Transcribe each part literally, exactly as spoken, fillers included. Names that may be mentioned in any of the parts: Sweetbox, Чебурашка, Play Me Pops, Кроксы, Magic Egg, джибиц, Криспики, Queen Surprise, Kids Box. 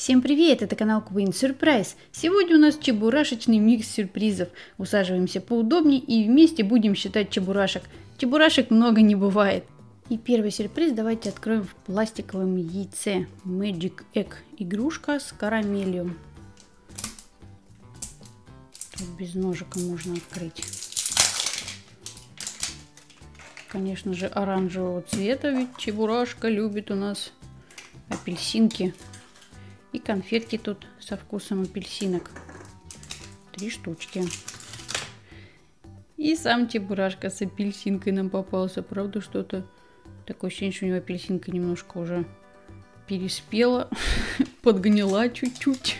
Всем привет, это канал Queen Surprise. Сегодня у нас чебурашечный микс сюрпризов. Усаживаемся поудобнее и вместе будем считать чебурашек. Чебурашек много не бывает. И первый сюрприз давайте откроем в пластиковом яйце. Magic Egg. Игрушка с карамелью. Тут без ножика можно открыть. Конечно же оранжевого цвета, ведь чебурашка любит у нас апельсинки. И конфетки тут со вкусом апельсинок. Три штучки. И сам чебурашка с апельсинкой нам попался. Правда, что-то такое ощущение, что у него апельсинка немножко уже переспела. Подгнила чуть-чуть.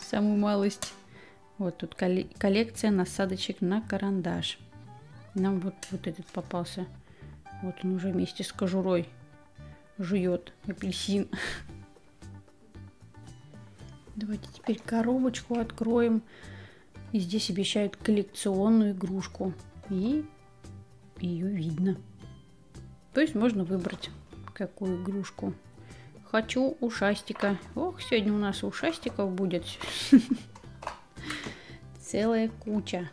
Самую малость. Вот тут коллекция насадочек на карандаш. Нам вот, вот этот попался. Вот он уже вместе с кожурой жует апельсин. Давайте теперь коробочку откроем. И здесь обещают коллекционную игрушку. И ее видно. То есть можно выбрать, какую игрушку. Хочу ушастика. Ох, сегодня у нас ушастиков будет целая куча.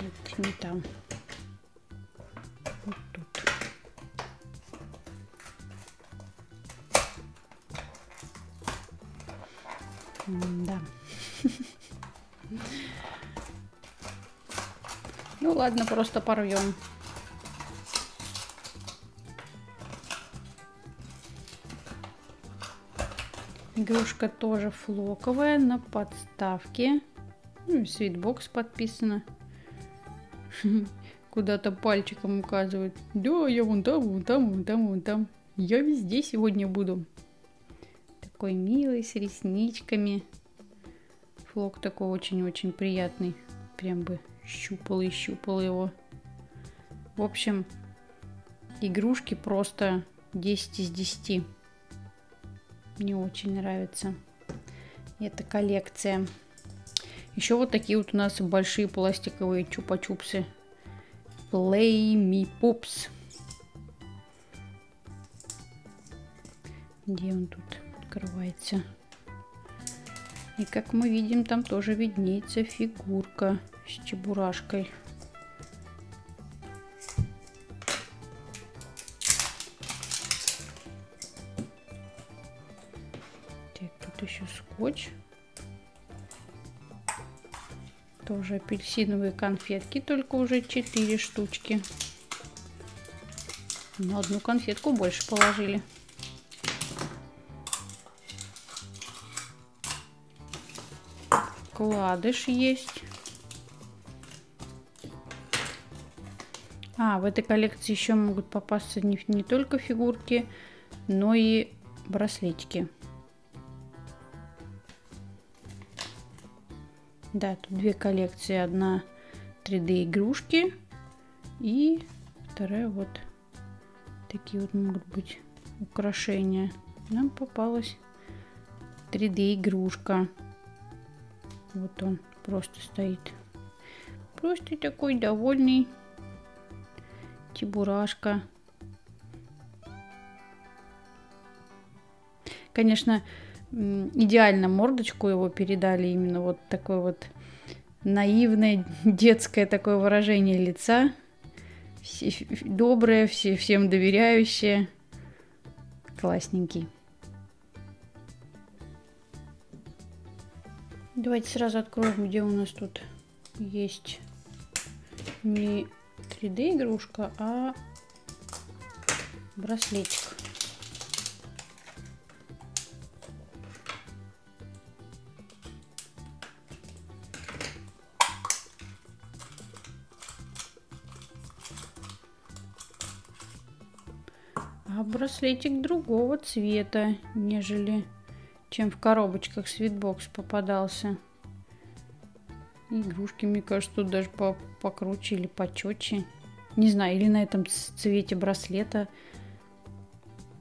Вот не там. Вот тут. Да. Ну ладно, просто порвем. Игрушка тоже флоковая на подставке. Sweetbox подписано. Куда-то пальчиком указывает. Да, я вон там, вон там, вон там, вон там. Я везде сегодня буду. Такой милый, с ресничками. Флок такой очень-очень приятный. Прям бы щупал и щупал его. В общем, игрушки просто десять из десяти. Мне очень нравится эта коллекция. Еще вот такие вот у нас большие пластиковые чупа-чупсы. Play Me Pops. Где он тут? Открывается. И как мы видим, там тоже виднеется фигурка с чебурашкой. Так, тут еще скотч. Тоже апельсиновые конфетки, только уже четыре штучки. На одну конфетку больше положили. Вкладыш есть. А, в этой коллекции еще могут попасться не, не только фигурки, но и браслетики. Да, тут две коллекции. Одна три дэ игрушки и вторая вот такие вот могут быть украшения. Нам попалась три дэ игрушка. Вот он просто стоит. Просто такой довольный чебурашка. Конечно, идеально мордочку его передали. Именно вот такое вот наивное, детское такое выражение лица. Все доброе, все, всем доверяющее. Классненький. Давайте сразу откроем, где у нас тут есть не три дэ игрушка, а браслетик. А браслетик другого цвета, нежели чем в коробочках Sweetbox попадался. Игрушки, мне кажется, тут даже покруче или почетче. Не знаю, или на этом цвете браслета.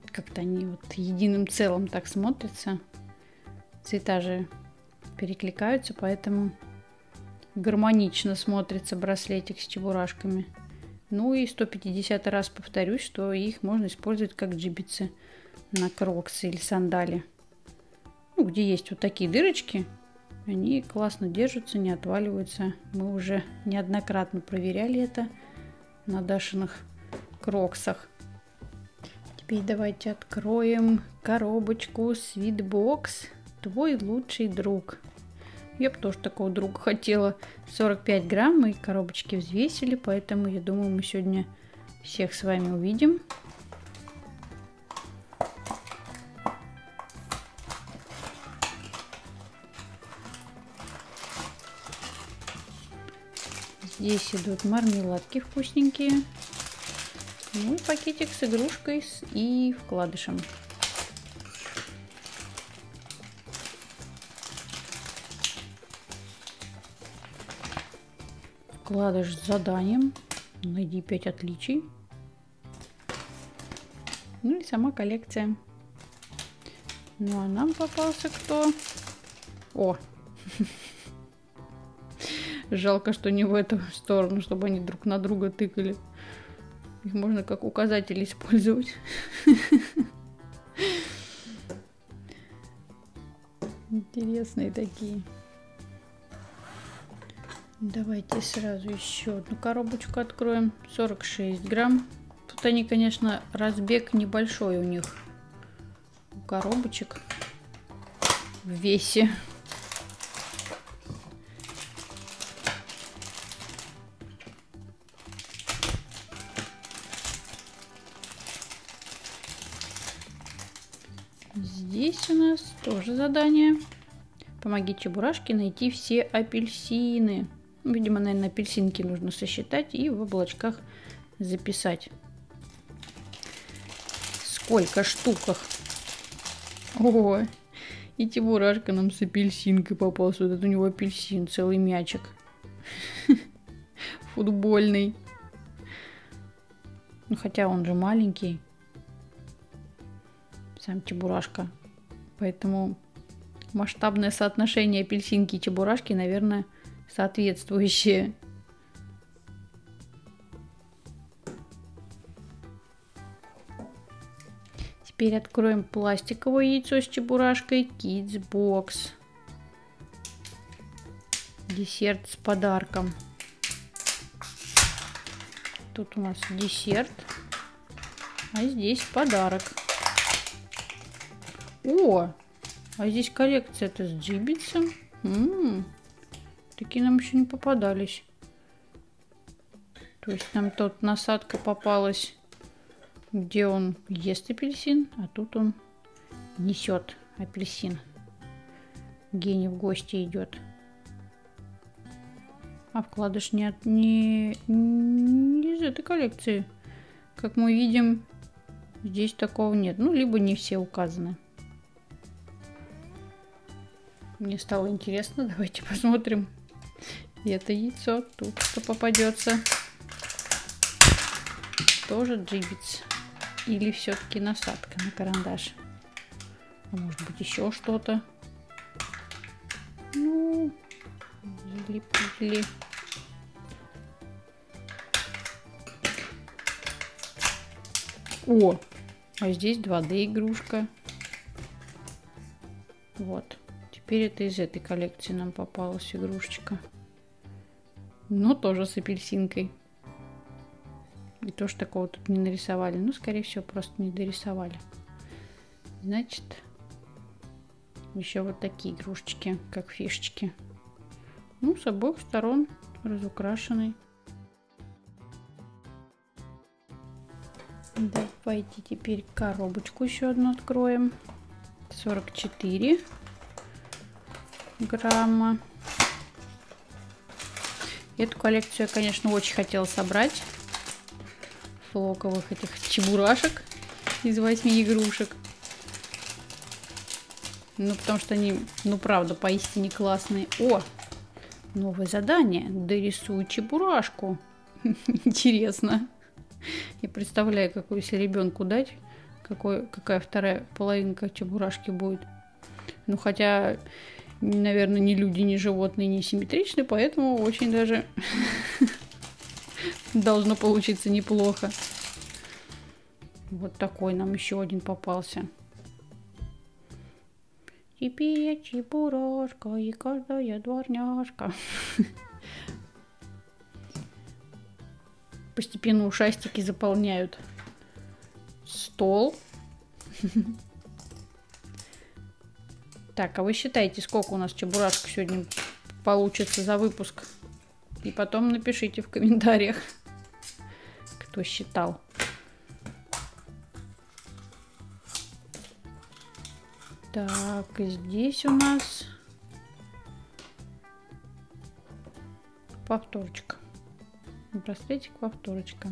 Как-то они вот единым целым так смотрятся. Цвета же перекликаются, поэтому гармонично смотрится браслетик с чебурашками. Ну и сто пятьдесят раз повторюсь, что их можно использовать как джибицы. на кроксы или сандали, ну, где есть вот такие дырочки, они классно держатся, не отваливаются. Мы уже неоднократно проверяли это на Дашиных кроксах. Теперь давайте откроем коробочку Sweetbox. Твой лучший друг. Я бы тоже такого друга хотела. сорок пять грамм мы коробочки взвесили, поэтому я думаю, мы сегодня всех с вами увидим. Здесь идут мармеладки вкусненькие. Ну и пакетик с игрушкой и вкладышем. Вкладыш с заданием. Найди пять отличий. Ну и сама коллекция. Ну а нам попался кто? О! Жалко, что не в эту сторону, чтобы они друг на друга тыкали. Их можно как указатели использовать. Интересные такие. Давайте сразу еще одну коробочку откроем. сорок шесть грамм. Тут они, конечно, разбег небольшой у них. У коробочек в весе. Здесь у нас тоже задание. Помоги Чебурашке найти все апельсины. Видимо, наверное, апельсинки нужно сосчитать и в облачках записать. Сколько штуках. О, и Чебурашка нам с апельсинкой попался. Вот это у него апельсин, целый мячик. Футбольный. Ну, хотя он же маленький. Сам Чебурашка. Поэтому масштабное соотношение апельсинки и Чебурашки, наверное, соответствующие. Теперь откроем пластиковое яйцо с Чебурашкой Kids Box. Десерт с подарком. Тут у нас десерт, а здесь подарок. О, а здесь коллекция-то с джибицем. М-м-м. Такие нам еще не попадались. То есть нам тут насадка попалась, где он ест апельсин, а тут он несет апельсин. Гений в гости идет. А вкладыш не, от, не, не из этой коллекции. Как мы видим, здесь такого нет. Ну, либо не все указаны. Мне стало интересно. Давайте посмотрим. Это яйцо тут что попадется. Тоже джибиц. Или все-таки насадка на карандаш. А может быть еще что-то. Ну, залепили. О, а здесь два дэ игрушка. Вот. Теперь это из этой коллекции нам попалась игрушечка. Но тоже с апельсинкой. И тоже такого тут не нарисовали. Ну, скорее всего, просто не дорисовали. Значит, еще вот такие игрушечки, как фишечки. Ну, с обоих сторон разукрашенный. Давайте теперь коробочку еще одну откроем. сорок четыре грамма. Эту коллекцию я, конечно, очень хотела собрать. Флоковых этих чебурашек из восьми игрушек. Ну, потому что они, ну, правда, поистине классные. О! Новое задание. Дорисую чебурашку. Интересно. Я представляю, какую, если ребенку дать, какой, какая вторая половинка чебурашки будет. Ну, хотя... Наверное, ни люди, ни животные не симметричны, поэтому очень даже должно получиться неплохо. Вот такой нам еще один попался. Теперь я чебурашка и каждая дворняжка. Постепенно ушастики заполняют стол. Так, а вы считаете, сколько у нас чебурашек сегодня получится за выпуск? И потом напишите в комментариях, кто считал. Так, и здесь у нас повторочка. Браслетик, повторочка.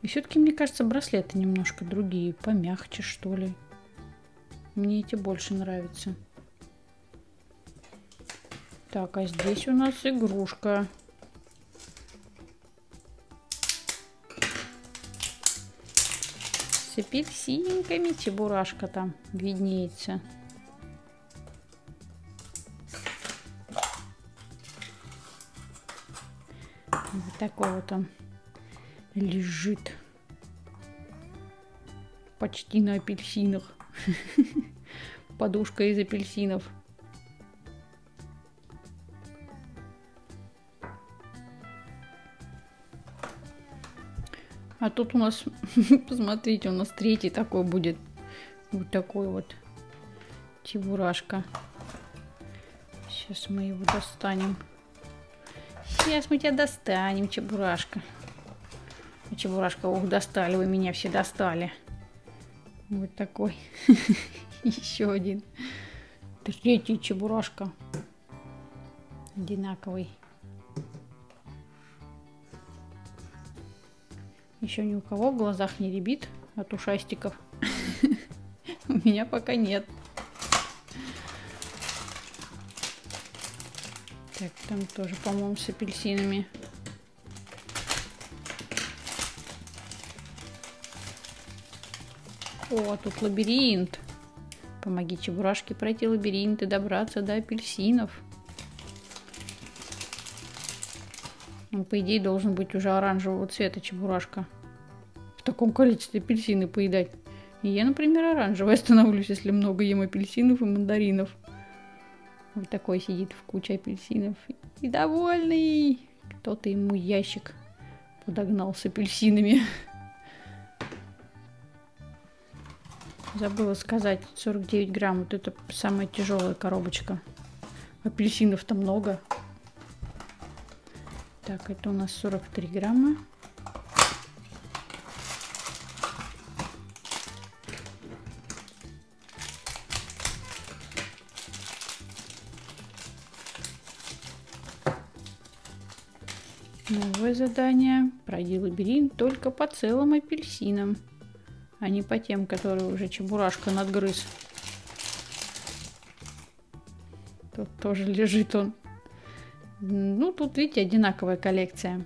И все-таки, мне кажется, браслеты немножко другие, помягче, что ли. Мне эти больше нравятся. Так, а здесь у нас игрушка. С апельсинками чебурашка там виднеется. Вот такой вот он лежит. Почти на апельсинах. Подушка из апельсинов. А тут у нас, посмотрите, у нас третий такой будет. Вот такой вот чебурашка. Сейчас мы его достанем. Сейчас мы тебя достанем, чебурашка. Чебурашка, ух, достали вы меня, все достали. Вот такой. Еще один. Третий чебурашка. Одинаковый. Еще ни у кого в глазах не рябит от ушастиков. У меня пока нет. Так, там тоже, по-моему, с апельсинами. О, тут лабиринт. Помоги чебурашке пройти лабиринт и добраться до апельсинов. Ну, по идее, должен быть уже оранжевого цвета чебурашка. В таком количестве апельсины поедать. И я, например, оранжевая становлюсь, если много ем апельсинов и мандаринов. Вот такой сидит в куче апельсинов. И довольный. Кто-то ему ящик подогнал с апельсинами. Забыла сказать, сорок девять грамм. Вот это самая тяжелая коробочка. Апельсинов-то много. Так, это у нас сорок три грамма. Новое задание. Пройди лабиринт только по целым апельсинам, а не по тем, которые уже чебурашка надгрыз. Тут тоже лежит он. Ну, тут, видите, одинаковая коллекция.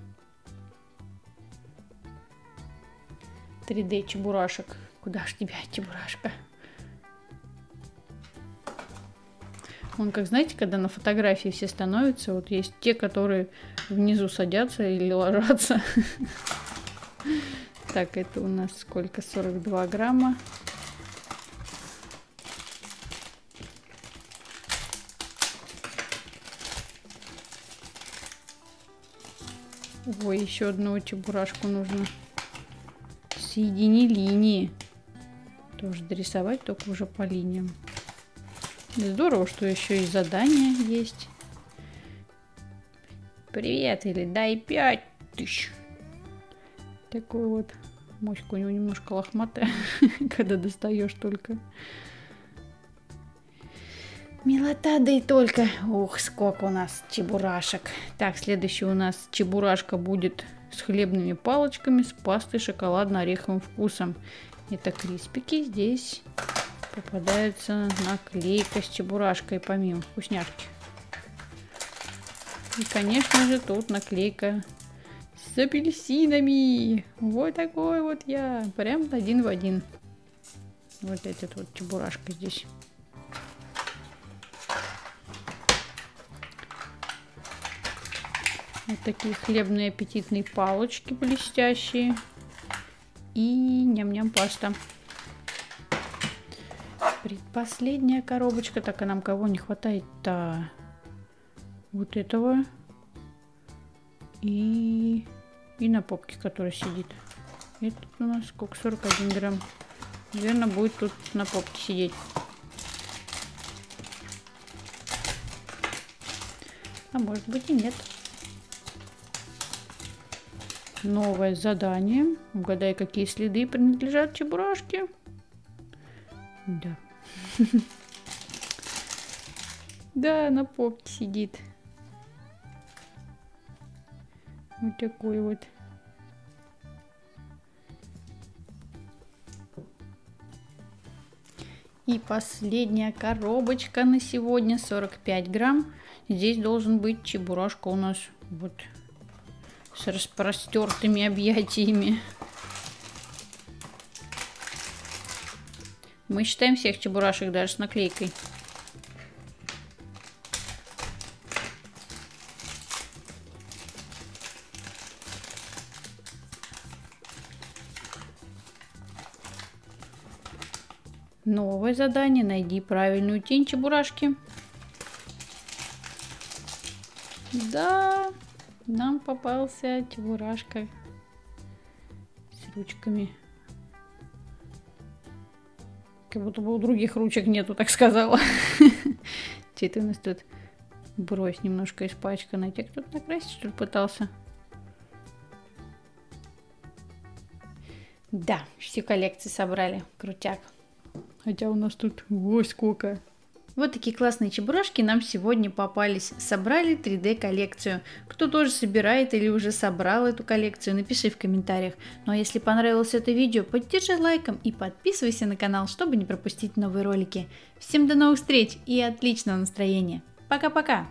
три дэ чебурашек. Куда ж тебя, чебурашка? Он, как знаете, когда на фотографии все становятся, вот есть те, которые внизу садятся или ложатся. Так, это у нас сколько? сорок два грамма. Ой, еще одну чебурашку нужно. Соедини линии. Тоже дорисовать, только уже по линиям. Здорово, что еще и задание есть. Привет, или дай пять тысяч. Такой вот. Мочка у него немножко лохматая, когда достаешь только. Милота, да и только. Ух, сколько у нас чебурашек. Так, следующий у нас чебурашка будет с хлебными палочками, с пастой шоколадно-ореховым вкусом. Это криспики. Здесь попадается наклейка с чебурашкой, помимо вкусняшки. И, конечно же, тут наклейка с апельсинами. Вот такой вот я. Прям один в один. Вот этот вот чебурашка здесь. Вот такие хлебные аппетитные палочки блестящие. и ням-ням паста. Предпоследняя коробочка. Так, а нам кого не хватает-то? Вот этого. И... и на попке, которая сидит. Это у нас сколько? сорок один грамм. Наверное, будет тут на попке сидеть. А может быть и нет. Новое задание. Угадай, какие следы принадлежат Чебурашке. Да. Да, на попке сидит. Вот такой вот. И последняя коробочка на сегодня. сорок пять грамм. Здесь должен быть Чебурашка у нас вот с распростертыми объятиями. Мы считаем всех Чебурашек даже с наклейкой. Новое задание. Найди правильную тень Чебурашки. Да, нам попался Чебурашка с ручками. Как будто бы у других ручек нету, так сказала. Цветы у нас тут. Брось немножко испачканная. Те кто-то накрасить, что ли, пытался? Да, всю коллекцию собрали. Крутяк. Хотя у нас тут ой, сколько. Вот такие классные Чебурашки нам сегодня попались. Собрали три дэ коллекцию. Кто тоже собирает или уже собрал эту коллекцию, напиши в комментариях. Ну а если понравилось это видео, поддержи лайком и подписывайся на канал, чтобы не пропустить новые ролики. Всем до новых встреч и отличного настроения. Пока-пока!